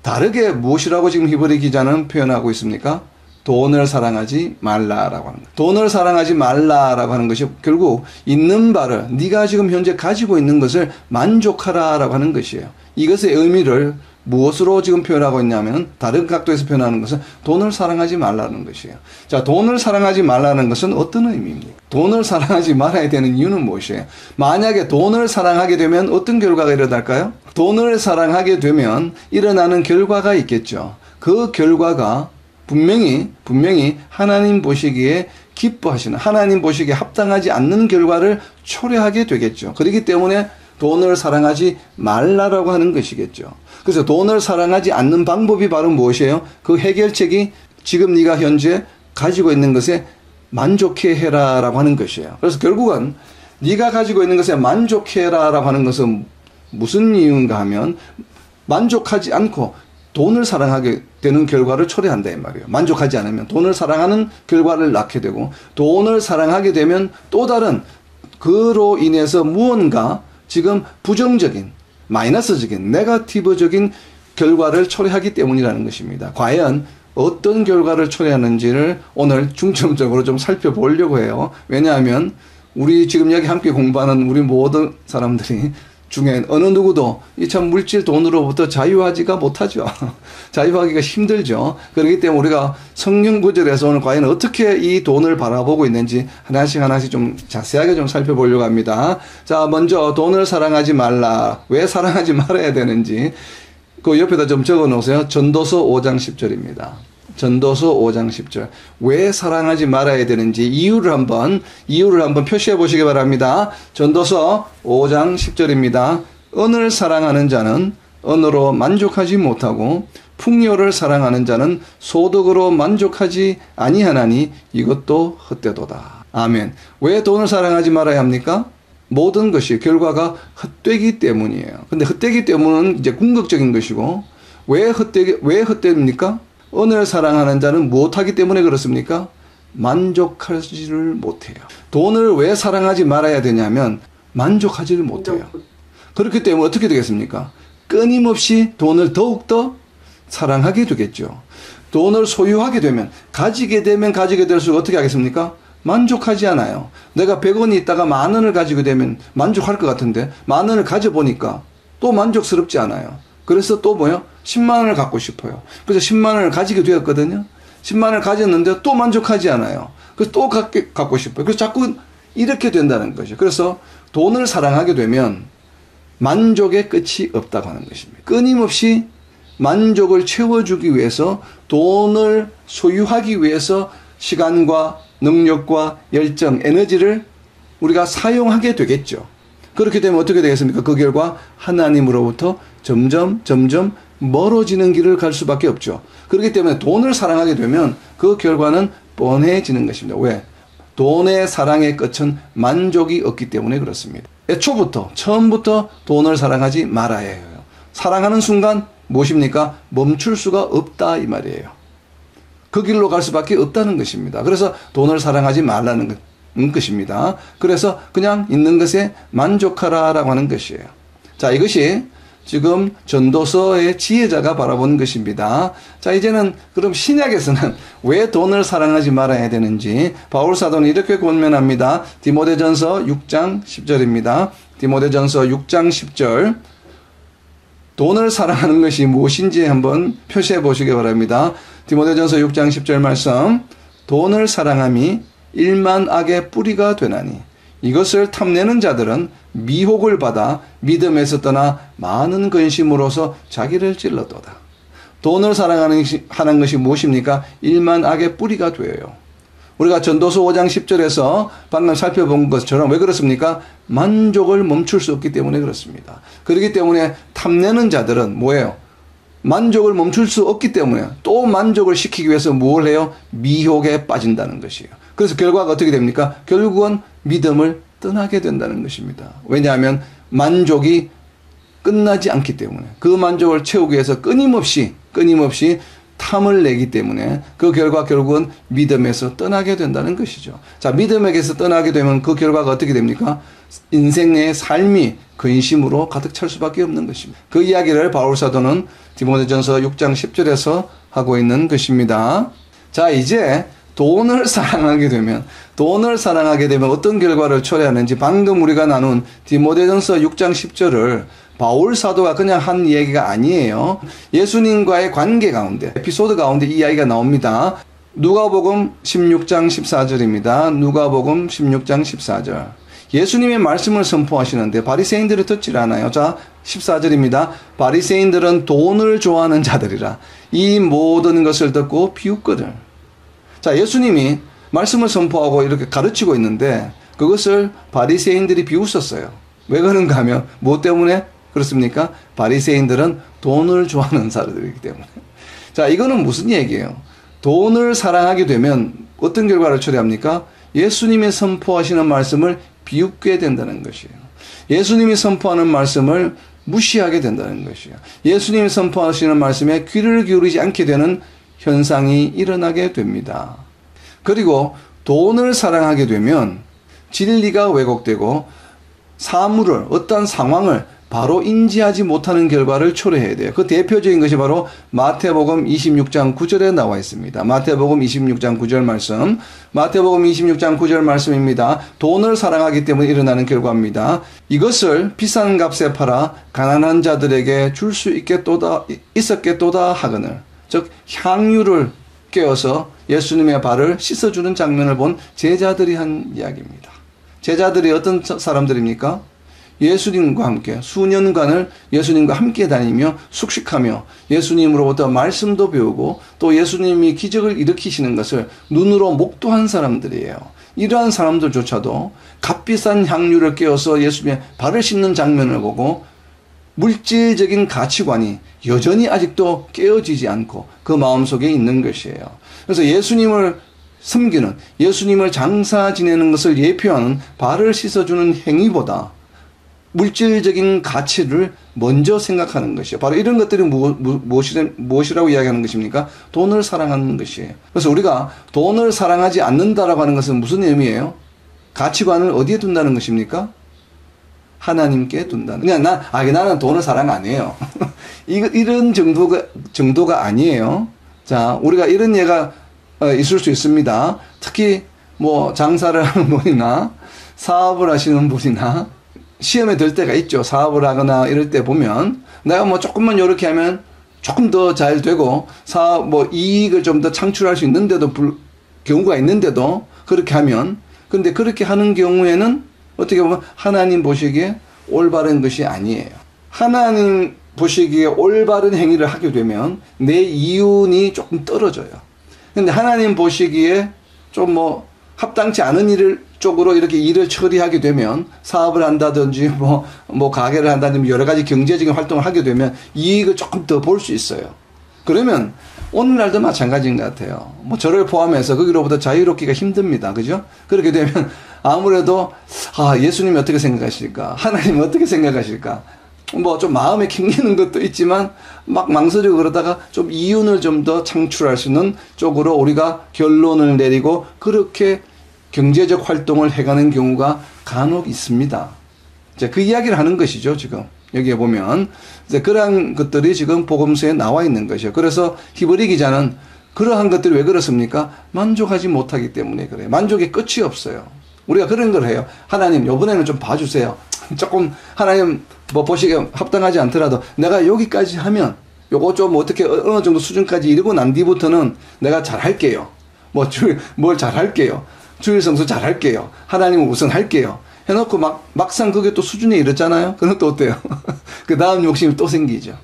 다르게 무엇이라고 지금 히브리 기자는 표현하고 있습니까? 돈을 사랑하지 말라라고 합니다. 돈을 사랑하지 말라라고 하는 것이 결국 있는 바를, 네가 지금 현재 가지고 있는 것을 만족하라라고 하는 것이에요. 이것의 의미를 무엇으로 지금 표현하고 있냐면 다른 각도에서 표현하는 것은 돈을 사랑하지 말라는 것이에요. 자, 돈을 사랑하지 말라는 것은 어떤 의미입니까? 돈을 사랑하지 말아야 되는 이유는 무엇이에요? 만약에 돈을 사랑하게 되면 어떤 결과가 일어날까요? 돈을 사랑하게 되면 일어나는 결과가 있겠죠. 그 결과가 분명히 분명히 하나님 보시기에 기뻐하시는, 하나님 보시기에 합당하지 않는 결과를 초래하게 되겠죠. 그렇기 때문에 돈을 사랑하지 말라라고 하는 것이겠죠. 그래서 돈을 사랑하지 않는 방법이 바로 무엇이에요? 그 해결책이 지금 네가 현재 가지고 있는 것에 만족해 해라라고 하는 것이에요. 그래서 결국은 네가 가지고 있는 것에 만족해라라고 하는 것은 무슨 이유인가 하면 만족하지 않고 돈을 사랑하게 되는 결과를 초래한다 이 말이에요. 만족하지 않으면 돈을 사랑하는 결과를 낳게 되고, 돈을 사랑하게 되면 또 다른 그로 인해서 무언가 지금 부정적인, 마이너스적인, 네거티브적인 결과를 초래하기 때문이라는 것입니다. 과연 어떤 결과를 초래하는지를 오늘 중점적으로 좀 살펴보려고 해요. 왜냐하면 우리 지금 여기 함께 공부하는 우리 모든 사람들이 중에 어느 누구도 이 참 물질 돈으로부터 자유하지가 못하죠. 자유하기가 힘들죠. 그렇기 때문에 우리가 성경 구절에서 오늘 과연 어떻게 이 돈을 바라보고 있는지 하나씩 하나씩 좀 자세하게 좀 살펴보려고 합니다. 자, 먼저 돈을 사랑하지 말라. 왜 사랑하지 말아야 되는지 그 옆에다 좀 적어 놓으세요. 전도서 오 장 십 절입니다. 전도서 오 장 십 절. 왜 사랑하지 말아야 되는지 이유를 한번 이유를 한번 표시해 보시기 바랍니다. 전도서 오 장 십 절입니다. 은을 사랑하는 자는 은으로 만족하지 못하고 풍요를 사랑하는 자는 소득으로 만족하지 아니하나니 이것도 헛되도다. 아멘. 왜 돈을 사랑하지 말아야 합니까? 모든 것이 결과가 헛되기 때문이에요. 근데 헛되기 때문은 이제 궁극적인 것이고, 왜 헛되기 왜 헛됩니까? 은을 사랑하는 자는 무엇하기 때문에 그렇습니까? 만족하지를 못해요. 돈을 왜 사랑하지 말아야 되냐면 만족하지를 못해요. 그렇기 때문에 어떻게 되겠습니까? 끊임없이 돈을 더욱더 사랑하게 되겠죠. 돈을 소유하게 되면, 가지게 되면 가지게 될수록 어떻게 하겠습니까? 만족하지 않아요. 내가 백 원이 있다가 만 원을 가지게 되면 만족할 것 같은데 만 원을 가져보니까 또 만족스럽지 않아요. 그래서 또 뭐요? 십만 원을 갖고 싶어요. 그래서 십만 원을 가지게 되었거든요. 십만 원을 가졌는데 또 만족하지 않아요. 그래서 또 갖게, 갖고 싶어요. 그래서 자꾸 이렇게 된다는 거죠. 그래서 돈을 사랑하게 되면 만족의 끝이 없다고 하는 것입니다. 끊임없이 만족을 채워주기 위해서, 돈을 소유하기 위해서 시간과 능력과 열정, 에너지를 우리가 사용하게 되겠죠. 그렇게 되면 어떻게 되겠습니까? 그 결과 하나님으로부터 점점 점점 멀어지는 길을 갈 수밖에 없죠. 그렇기 때문에 돈을 사랑하게 되면 그 결과는 뻔해지는 것입니다. 왜? 돈의 사랑의 끝은 만족이 없기 때문에 그렇습니다. 애초부터, 처음부터 돈을 사랑하지 말아야 해요. 사랑하는 순간 무엇입니까? 멈출 수가 없다, 이 말이에요. 그 길로 갈 수밖에 없다는 것입니다. 그래서 돈을 사랑하지 말라는 것, 음, 것입니다. 그래서 그냥 있는 것에 만족하라라고 하는 것이에요. 자, 이것이 지금 전도서의 지혜자가 바라본 것입니다. 자, 이제는 그럼 신약에서는 왜 돈을 사랑하지 말아야 되는지 바울사도는 이렇게 권면합니다. 디모데전서 육 장 십 절입니다. 디모데전서 육 장 십 절. 돈을 사랑하는 것이 무엇인지 한번 표시해 보시기 바랍니다. 디모데전서 육 장 십 절 말씀. 돈을 사랑함이 일만 악의 뿌리가 되나니 이것을 탐내는 자들은 미혹을 받아 믿음에서 떠나 많은 근심으로서 자기를 찔렀도다. 돈을 사랑하는 하는 것이 무엇입니까? 일만 악의 뿌리가 되어요. 우리가 전도서 오 장 십 절에서 방금 살펴본 것처럼 왜 그렇습니까? 만족을 멈출 수 없기 때문에 그렇습니다. 그렇기 때문에 탐내는 자들은 뭐예요? 만족을 멈출 수 없기 때문에 또 만족을 시키기 위해서 뭘 해요? 미혹에 빠진다는 것이에요. 그래서 결과가 어떻게 됩니까? 결국은 믿음을 떠나게 된다는 것입니다. 왜냐하면 만족이 끝나지 않기 때문에, 그 만족을 채우기 위해서 끊임없이 끊임없이 탐을 내기 때문에 그 결과 결국은 믿음에서 떠나게 된다는 것이죠. 자, 믿음에게서 떠나게 되면 그 결과가 어떻게 됩니까? 인생의 삶이 근심으로 가득 찰 수밖에 없는 것입니다. 그 이야기를 바울사도는 디모데전서 육 장 십 절에서 하고 있는 것입니다. 자, 이제 돈을 사랑하게 되면, 돈을 사랑하게 되면 어떤 결과를 초래하는지 방금 우리가 나눈 디모데전서 육 장 십 절을 바울사도가 그냥 한 이야기가 아니에요. 예수님과의 관계 가운데, 에피소드 가운데 이 이야기가 나옵니다. 누가복음 십육 장 십사 절입니다. 누가복음 십육 장 십사 절. 예수님의 말씀을 선포하시는데 바리새인들을 듣질 않아요. 자, 십사 절입니다. 바리새인들은 돈을 좋아하는 자들이라 이 모든 것을 듣고 비웃거늘. 자, 예수님이 말씀을 선포하고 이렇게 가르치고 있는데 그것을 바리새인들이 비웃었어요. 왜 그런가 하면, 무엇 때문에 그렇습니까? 바리새인들은 돈을 좋아하는 사람들이기 때문에. 자, 이거는 무슨 얘기예요? 돈을 사랑하게 되면 어떤 결과를 초래합니까? 예수님이 선포하시는 말씀을 비웃게 된다는 것이에요. 예수님이 선포하는 말씀을 무시하게 된다는 것이에요. 예수님이 선포하시는 말씀에 귀를 기울이지 않게 되는 현상이 일어나게 됩니다. 그리고 돈을 사랑하게 되면 진리가 왜곡되고 사물을, 어떤 상황을 바로 인지하지 못하는 결과를 초래해야 돼요. 그 대표적인 것이 바로 마태복음 이십육 장 구 절에 나와 있습니다. 마태복음 이십육 장 구 절 말씀. 마태복음 이십육 장 구 절 말씀입니다. 돈을 사랑하기 때문에 일어나는 결과입니다. 이것을 비싼 값에 팔아 가난한 자들에게 줄 수 있겠도다, 있었겠도다 하거늘. 즉, 향유를 깨어서 예수님의 발을 씻어주는 장면을 본 제자들이 한 이야기입니다. 제자들이 어떤 사람들입니까? 예수님과 함께 수년간을 예수님과 함께 다니며 숙식하며 예수님으로부터 말씀도 배우고 또 예수님이 기적을 일으키시는 것을 눈으로 목도한 사람들이에요. 이러한 사람들조차도 값비싼 향유를 깨워서 예수님의 발을 씻는 장면을 보고 물질적인 가치관이 여전히 아직도 깨어지지 않고 그 마음속에 있는 것이에요. 그래서 예수님을 섬기는, 예수님을 장사 지내는 것을 예표하는 발을 씻어주는 행위보다 물질적인 가치를 먼저 생각하는 것이에요. 바로 이런 것들이 무, 무, 무엇이라고 이야기하는 것입니까? 돈을 사랑하는 것이에요. 그래서 우리가 돈을 사랑하지 않는다라고 하는 것은 무슨 의미예요? 가치관을 어디에 둔다는 것입니까? 하나님께 둔다는. 그냥 난, 아, 나는 돈을 사랑 안 해요. 이거, 이런 정도가, 정도가 아니에요. 자, 우리가 이런 예가 있을 수 있습니다. 특히 뭐 장사를 하는 분이나 사업을 하시는 분이나 시험에 들 때가 있죠. 사업을 하거나 이럴 때 보면 내가 뭐 조금만 이렇게 하면 조금 더 잘 되고 사업 뭐 이익을 좀 더 창출할 수 있는데도 불, 경우가 있는데도 그렇게 하면, 근데 그렇게 하는 경우에는 어떻게 보면 하나님 보시기에 올바른 것이 아니에요. 하나님 보시기에 올바른 행위를 하게 되면 내 이윤이 조금 떨어져요. 근데 하나님 보시기에 좀 뭐 합당치 않은 일을 쪽으로 이렇게 일을 처리하게 되면 사업을 한다든지 뭐, 뭐 가게를 한다든지 여러 가지 경제적인 활동을 하게 되면 이익을 조금 더 볼 수 있어요. 그러면 오늘날도 마찬가지인 것 같아요. 뭐 저를 포함해서 거기로부터 자유롭기가 힘듭니다. 그죠? 그렇게 되면 아무래도 아, 예수님이 어떻게 생각하실까? 하나님이 어떻게 생각하실까? 뭐 좀 마음에 캥기는 것도 있지만 막 망설이고 그러다가 좀 이윤을 좀 더 창출할 수 있는 쪽으로 우리가 결론을 내리고 그렇게 경제적 활동을 해가는 경우가 간혹 있습니다. 이제 그 이야기를 하는 것이죠. 지금 여기에 보면 이제 그러한 것들이 지금 복음서에 나와 있는 것이에요. 그래서 히브리 기자는 그러한 것들이 왜 그렇습니까? 만족하지 못하기 때문에 그래요. 만족의 끝이 없어요. 우리가 그런 걸 해요. 하나님 이번에는 좀 봐주세요. 조금 하나님 뭐 보시기에 합당하지 않더라도 내가 여기까지 하면 요거 좀 어떻게 어느 정도 수준까지 이르고 난 뒤부터는 내가 잘할게요. 뭐 주, 뭘 잘할게요. 주일 성수 잘할게요. 하나님은 우선 할게요. 해놓고 막, 막상 그게 또 수준에 이르잖아요. 그럼 또 어때요? 그 다음 욕심이 또 생기죠.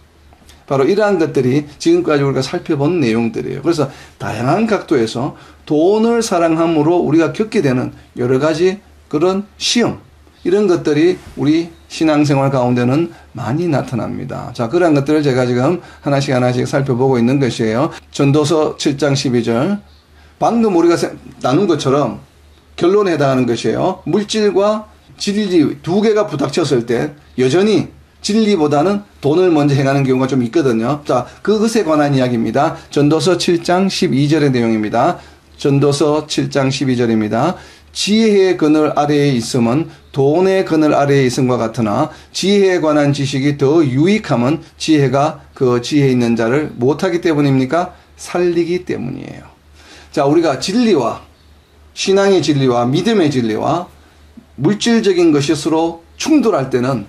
바로 이러한 것들이 지금까지 우리가 살펴본 내용들이에요. 그래서 다양한 각도에서 돈을 사랑함으로 우리가 겪게 되는 여러 가지 그런 시험, 이런 것들이 우리 신앙생활 가운데는 많이 나타납니다. 자, 그러한 것들을 제가 지금 하나씩 하나씩 살펴보고 있는 것이에요. 전도서 칠 장 십이 절. 방금 우리가 나눈 것처럼 결론에 해당하는 것이에요. 물질과 진리 두 개가 부닥쳤을 때 여전히 진리보다는 돈을 먼저 행하는 경우가 좀 있거든요. 자, 그것에 관한 이야기입니다. 전도서 칠 장 십이 절의 내용입니다. 전도서 칠 장 십이 절입니다. 지혜의 그늘 아래에 있음은 돈의 그늘 아래에 있음과 같으나 지혜에 관한 지식이 더 유익함은 지혜가 그 지혜 있는 자를 못하기 때문입니까? 살리기 때문이에요. 자, 우리가 진리와 신앙의 진리와 믿음의 진리와 물질적인 것이 서로 충돌할 때는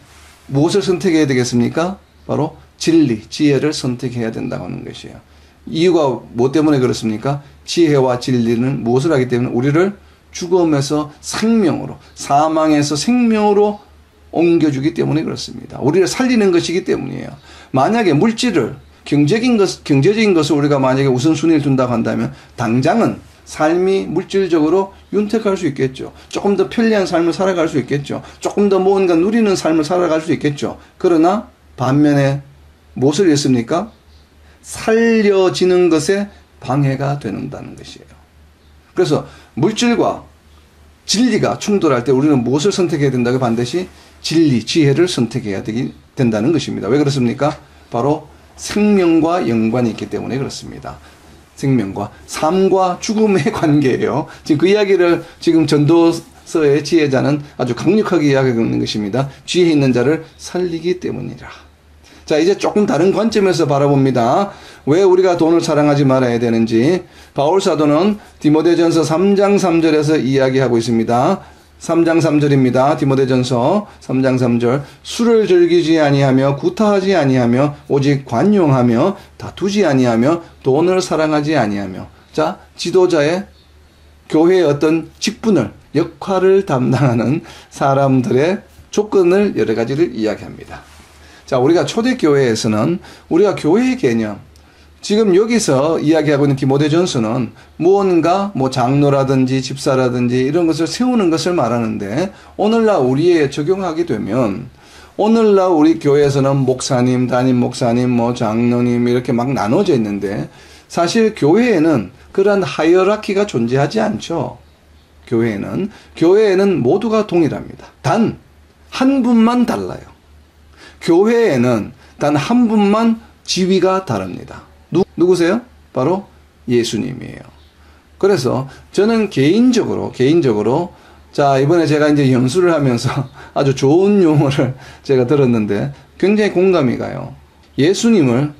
무엇을 선택해야 되겠습니까? 바로 진리, 지혜를 선택해야 된다고 하는 것이에요. 이유가 뭐 때문에 그렇습니까? 지혜와 진리는 무엇을 하기 때문에 우리를 죽음에서 생명으로, 사망에서 생명으로 옮겨주기 때문에 그렇습니다. 우리를 살리는 것이기 때문이에요. 만약에 물질을, 경제적인 것, 경제적인 것을 우리가 만약에 우선순위를 둔다고 한다면 당장은 삶이 물질적으로 윤택할 수 있겠죠. 조금 더 편리한 삶을 살아갈 수 있겠죠. 조금 더 무언가 누리는 삶을 살아갈 수 있겠죠. 그러나 반면에 무엇을 했습니까? 살려지는 것에 방해가 되는다는 것이에요. 그래서 물질과 진리가 충돌할 때 우리는 무엇을 선택해야 된다고? 반드시 진리, 지혜를 선택해야 되기, 된다는 것입니다. 왜 그렇습니까? 바로 생명과 연관이 있기 때문에 그렇습니다. 생명과 삶과 죽음의 관계예요. 지금 그 이야기를 지금 전도서의 지혜자는 아주 강력하게 이야기하고 있는 것입니다. 지혜 있는 자를 살리기 때문이라. 자, 이제 조금 다른 관점에서 바라봅니다. 왜 우리가 돈을 사랑하지 말아야 되는지 바울사도는 디모데전서 삼 장 삼 절에서 이야기하고 있습니다. 삼 장 삼 절입니다. 디모데전서 삼 장 삼 절. 술을 즐기지 아니하며 구타하지 아니하며 오직 관용하며 다투지 아니하며 돈을 사랑하지 아니하며. 자, 지도자의 교회의 어떤 직분을, 역할을 담당하는 사람들의 조건을 여러 가지를 이야기합니다. 자, 우리가 초대교회에서는 우리가 교회의 개념, 지금 여기서 이야기하고 있는 디모데전서는 무언가 뭐 장로라든지 집사라든지 이런 것을 세우는 것을 말하는데, 오늘날 우리에 적용하게 되면 오늘날 우리 교회에서는 목사님, 담임 목사님, 뭐 장로님 이렇게 막 나눠져 있는데, 사실 교회에는 그런 하이어라키가 존재하지 않죠. 교회에는 교회에는 모두가 동일합니다. 단 한 분만 달라요. 교회에는 단 한 분만 지위가 다릅니다. 누, 누구세요? 바로 예수님이에요. 그래서 저는 개인적으로, 개인적으로, 자, 이번에 제가 이제 연수를 하면서 아주 좋은 용어를 제가 들었는데 굉장히 공감이 가요. 예수님을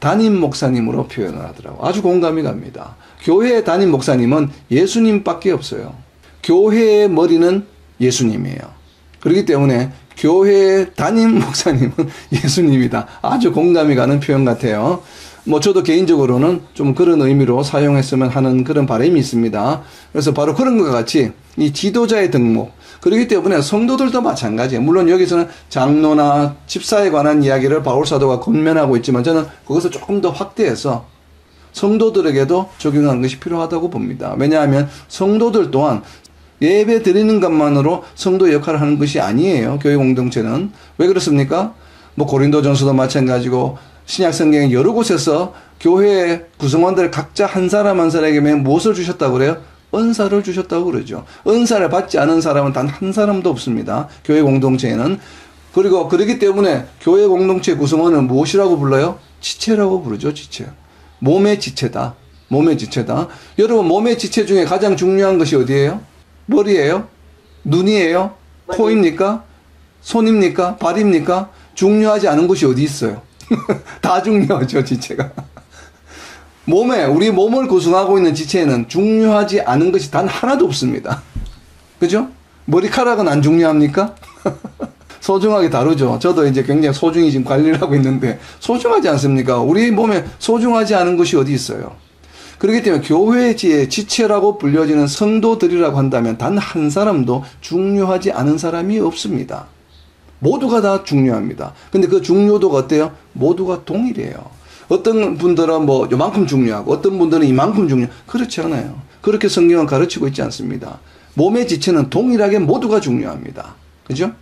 담임 목사님으로 표현을 하더라고요. 아주 공감이 갑니다. 교회의 담임 목사님은 예수님밖에 없어요. 교회의 머리는 예수님이에요. 그렇기 때문에 교회의 담임 목사님은 예수님이다. 아주 공감이 가는 표현 같아요. 뭐 저도 개인적으로는 좀 그런 의미로 사용했으면 하는 그런 바람이 있습니다. 그래서 바로 그런 것 같이 이 지도자의 덕목, 그렇기 때문에 성도들도 마찬가지예요. 물론 여기서는 장로나 집사에 관한 이야기를 바울사도가 권면하고 있지만, 저는 그것을 조금 더 확대해서 성도들에게도 적용하는 것이 필요하다고 봅니다. 왜냐하면 성도들 또한 예배 드리는 것만으로 성도의 역할을 하는 것이 아니에요. 교회 공동체는. 왜 그렇습니까? 뭐 고린도전서도 마찬가지고 신약성경의 여러 곳에서 교회의 구성원들 각자 한 사람 한 사람에게 무엇을 주셨다고 그래요? 은사를 주셨다고 그러죠. 은사를 받지 않은 사람은 단 한 사람도 없습니다. 교회 공동체에는. 그리고 그렇기 때문에 교회 공동체 구성원은 무엇이라고 불러요? 지체라고 부르죠. 지체. 몸의 지체다. 몸의 지체다. 여러분, 몸의 지체 중에 가장 중요한 것이 어디예요? 머리예요? 눈이에요? 코입니까? 손입니까? 발입니까? 중요하지 않은 곳이 어디 있어요? 다 중요하죠, 지체가. 몸에, 우리 몸을 구성하고 있는 지체에는 중요하지 않은 것이 단 하나도 없습니다. 그죠? 머리카락은 안 중요합니까? 소중하게 다루죠. 저도 이제 굉장히 소중히 지금 관리를 하고 있는데, 소중하지 않습니까? 우리 몸에 소중하지 않은 것이 어디 있어요? 그렇기 때문에 교회의 지체라고 불려지는 성도들이라고 한다면 단 한 사람도 중요하지 않은 사람이 없습니다. 모두가 다 중요합니다. 근데 그 중요도가 어때요? 모두가 동일해요. 어떤 분들은 뭐 요만큼 중요하고 어떤 분들은 이만큼 중요하고, 그렇지 않아요. 그렇게 성경은 가르치고 있지 않습니다. 몸의 지체는 동일하게 모두가 중요합니다. 그죠?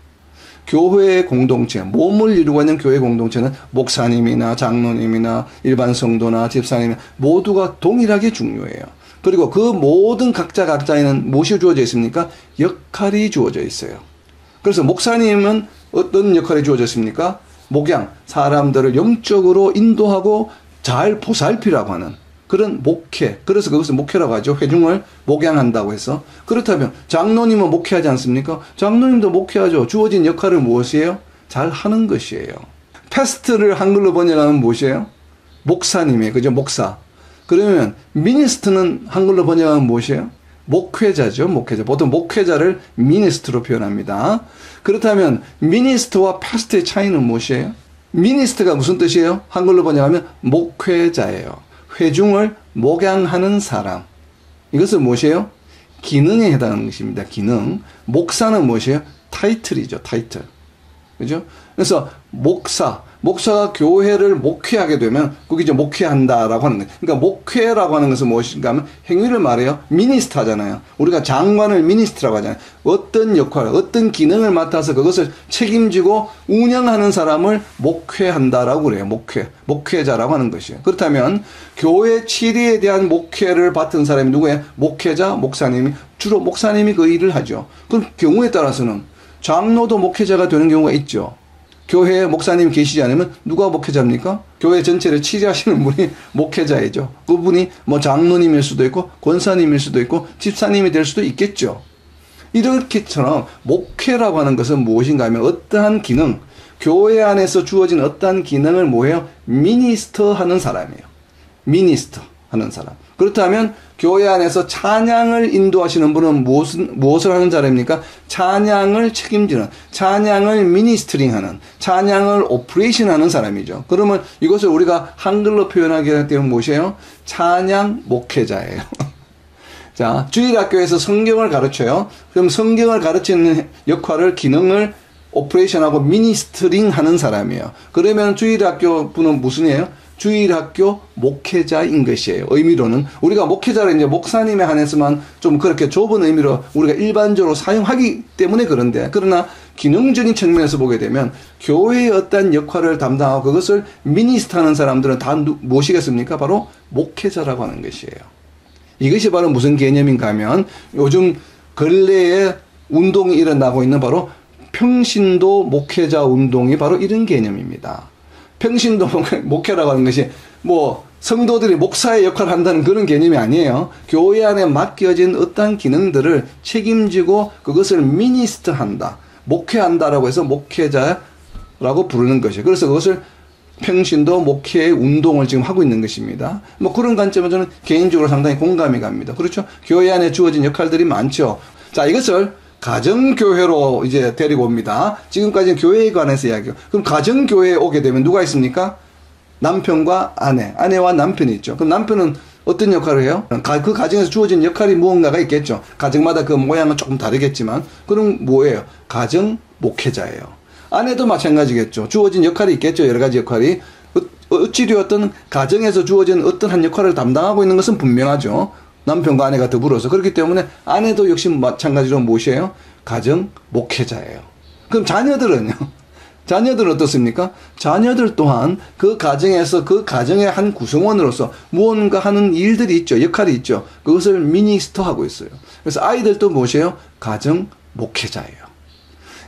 교회의 공동체, 몸을 이루고 있는 교회 공동체는 목사님이나 장로님이나 일반 성도나 집사님이나 모두가 동일하게 중요해요. 그리고 그 모든 각자 각자에는 무엇이 주어져 있습니까? 역할이 주어져 있어요. 그래서 목사님은 어떤 역할이 주어졌습니까? 목양, 사람들을 영적으로 인도하고 잘 보살피라고 하는 그런 목회. 그래서 그것을 목회라고 하죠. 회중을 목양한다고 해서. 그렇다면 장로님은 목회하지 않습니까? 장로님도 목회하죠. 주어진 역할을 무엇이에요? 잘 하는 것이에요. 패스트를 한글로 번역하면 무엇이에요? 목사님이에요. 그죠? 목사. 그러면 미니스트는 한글로 번역하면 무엇이에요? 목회자죠. 목회자. 보통 목회자를 미니스트로 표현합니다. 그렇다면 미니스트와 패스트의 차이는 무엇이에요? 미니스트가 무슨 뜻이에요? 한글로 번역하면 목회자예요. 회중을 목양하는 사람. 이것은 무엇이에요? 기능에 해당하는 것입니다. 기능. 목사는 무엇이에요? 타이틀이죠. 타이틀. 그죠? 그래서 목사. 목사가 교회를 목회하게 되면 그게 이제 목회한다라고 하는 거예요. 그러니까 목회라고 하는 것은 무엇인가 하면 행위를 말해요. 미니스트 하잖아요. 우리가 장관을 미니스트라고 하잖아요. 어떤 역할, 어떤 기능을 맡아서 그것을 책임지고 운영하는 사람을 목회한다라고 그래요. 목회, 목회자라고 하는 것이에요. 그렇다면 교회 치리에 대한 목회를 맡은 사람이 누구예요? 목회자, 목사님이, 주로 목사님이 그 일을 하죠. 그럼 경우에 따라서는 장로도 목회자가 되는 경우가 있죠. 교회에 목사님이 계시지 않으면 누가 목회자입니까? 교회 전체를 치리하시는 분이 목회자이죠. 그분이 뭐 장로님일 수도 있고 권사님일 수도 있고 집사님이 될 수도 있겠죠. 이렇게처럼 목회라고 하는 것은 무엇인가 하면 어떠한 기능, 교회 안에서 주어진 어떠한 기능을 뭐예요? 미니스터 하는 사람이에요. 미니스터 하는 사람. 그렇다면 교회 안에서 찬양을 인도하시는 분은 무엇은, 무엇을 하는 사람입니까? 찬양을 책임지는, 찬양을 미니스트링하는, 찬양을 오퍼레이션하는 사람이죠. 그러면 이것을 우리가 한글로 표현하게 되면 무엇이에요? 찬양 목회자예요. 자, 주일학교에서 성경을 가르쳐요. 그럼 성경을 가르치는 역할을, 기능을 오퍼레이션하고 미니스트링 하는 사람이에요. 그러면 주일학교 분은 무슨 이에요? 주일학교 목회자인 것이에요. 의미로는 우리가 목회자를 이제 목사님에 한해서만 좀 그렇게 좁은 의미로 우리가 일반적으로 사용하기 때문에 그런데, 그러나 기능적인 측면에서 보게 되면 교회의 어떤 역할을 담당하고 그것을 미니스트하는 사람들은 다 무엇이겠습니까? 바로 목회자라고 하는 것이에요. 이것이 바로 무슨 개념인가 하면 요즘 근래에 운동이 일어나고 있는 바로 평신도 목회자 운동이 바로 이런 개념입니다. 평신도 목회라고 하는 것이 뭐 성도들이 목사의 역할을 한다는 그런 개념이 아니에요. 교회 안에 맡겨진 어떠한 기능들을 책임지고 그것을 미니스트한다, 목회한다라고 해서 목회자라고 부르는 것이에요. 그래서 그것을 평신도 목회의 운동을 지금 하고 있는 것입니다. 뭐 그런 관점에서 저는 개인적으로 상당히 공감이 갑니다. 그렇죠? 교회 안에 주어진 역할들이 많죠. 자, 이것을 가정교회로 이제 데리고 옵니다. 지금까지는 교회에 관해서 이야기해요. 그럼 가정교회에 오게 되면 누가 있습니까? 남편과 아내, 아내와 남편이 있죠. 그럼 남편은 어떤 역할을 해요? 그 가정에서 주어진 역할이 무언가가 있겠죠. 가정마다 그 모양은 조금 다르겠지만, 그럼 뭐예요? 가정 목회자예요. 아내도 마찬가지겠죠. 주어진 역할이 있겠죠. 여러 가지 역할이. 어찌되었든 가정에서 주어진 어떤 한 역할을 담당하고 있는 것은 분명하죠. 남편과 아내가 더불어서. 그렇기 때문에 아내도 역시 마찬가지로 무엇이에요? 가정 목회자예요. 그럼 자녀들은요? 자녀들은 어떻습니까? 자녀들 또한 그 가정에서 그 가정의 한 구성원으로서 무언가 하는 일들이 있죠. 역할이 있죠. 그것을 미니스터하고 있어요. 그래서 아이들도 무엇이에요? 가정 목회자예요.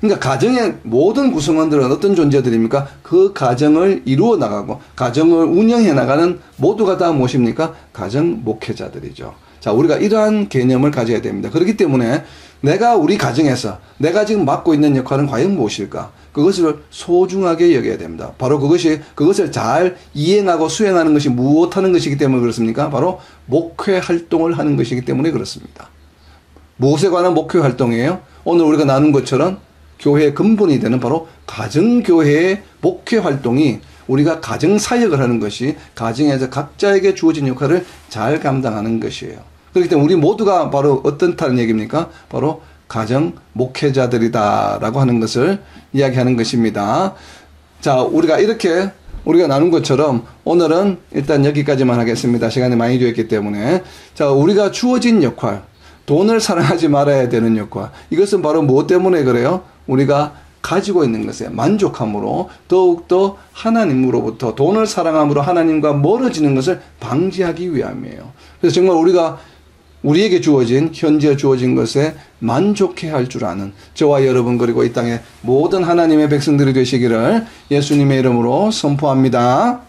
그러니까 가정의 모든 구성원들은 어떤 존재들입니까? 그 가정을 이루어 나가고 가정을 운영해 나가는 모두가 다 무엇입니까? 가정 목회자들이죠. 자, 우리가 이러한 개념을 가져야 됩니다. 그렇기 때문에 내가 우리 가정에서 내가 지금 맡고 있는 역할은 과연 무엇일까? 그것을 소중하게 여겨야 됩니다. 바로 그것이, 그것을 잘 이행하고 수행하는 것이 무엇하는 것이기 때문에 그렇습니까? 바로 목회 활동을 하는 것이기 때문에 그렇습니다. 무엇에 관한 목회 활동이에요? 오늘 우리가 나눈 것처럼 교회의 근본이 되는 바로 가정교회의 목회 활동이, 우리가 가정사역을 하는 것이 가정에서 각자에게 주어진 역할을 잘 감당하는 것이에요. 그렇기 때문에 우리 모두가 바로 어떻다는 얘기입니까? 바로 가정 목회자들이다라고 하는 것을 이야기하는 것입니다. 자, 우리가 이렇게 우리가 나눈 것처럼 오늘은 일단 여기까지만 하겠습니다. 시간이 많이 되었기 때문에. 자, 우리가 주어진 역할, 돈을 사랑하지 말아야 되는 역할, 이것은 바로 무엇 때문에 그래요? 우리가 가지고 있는 것에 만족함으로 더욱더 하나님으로부터, 돈을 사랑함으로 하나님과 멀어지는 것을 방지하기 위함이에요. 그래서 정말 우리가 우리에게 주어진, 현재 주어진 것에 만족해야 할 줄 아는 저와 여러분, 그리고 이 땅의 모든 하나님의 백성들이 되시기를 예수님의 이름으로 선포합니다.